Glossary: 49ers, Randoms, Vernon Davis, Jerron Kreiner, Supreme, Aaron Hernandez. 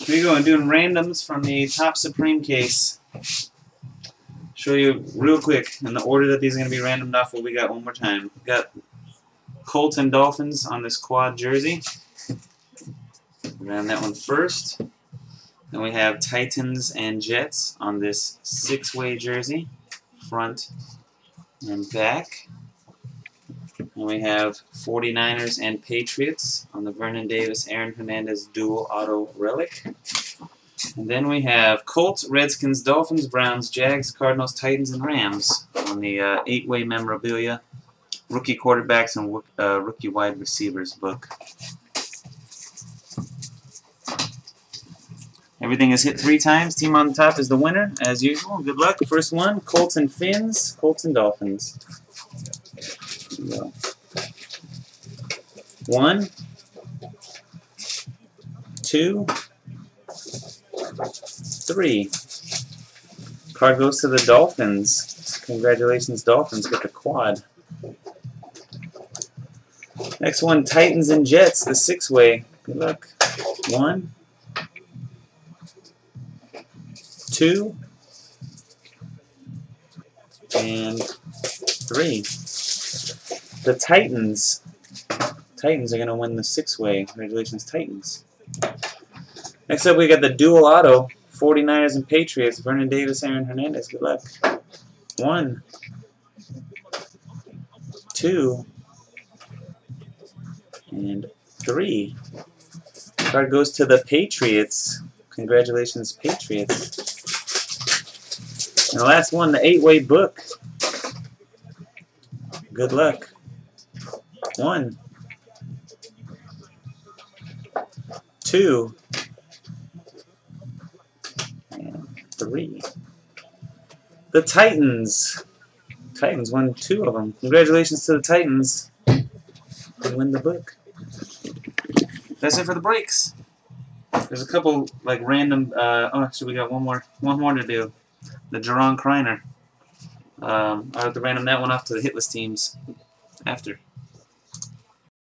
Here we go, I'm doing randoms from the top Supreme case. Show you real quick in the order that these are going to be randomed off what we got one more time. We got Colts and Dolphins on this quad jersey. Round that one first. Then we have Titans and Jets on this six-way jersey, front and back. And we have 49ers and Patriots on the Vernon Davis, Aaron Hernandez dual auto relic. And then we have Colts, Redskins, Dolphins, Browns, Jags, Cardinals, Titans, and Rams on the eight-way memorabilia, rookie quarterbacks and rookie wide receivers book. Everything is hit 3 times. Team on the top is the winner, as usual. Good luck. First one, Colts and Fins, Colts and Dolphins. There we go. 1, 2, 3. Card goes to the Dolphins. Congratulations, Dolphins. Get the quad. Next one, Titans and Jets, the 6-way. Good luck. 1, 2, and 3. The Titans. Titans are going to win the 6-way. Congratulations, Titans. Next up, we got the dual auto, 49ers and Patriots. Vernon Davis, Aaron Hernandez. Good luck. 1, 2, and 3. The card goes to the Patriots. Congratulations, Patriots. And the last one, the 8-way book. Good luck. 1, 2, and 3. The Titans. Titans won 2 of them. Congratulations to the Titans. They win the book. That's it for the breaks. There's a couple like random. Oh, actually, we got one more to do. The Jerron Kreiner. I'll have to random that one off to the hitless teams after.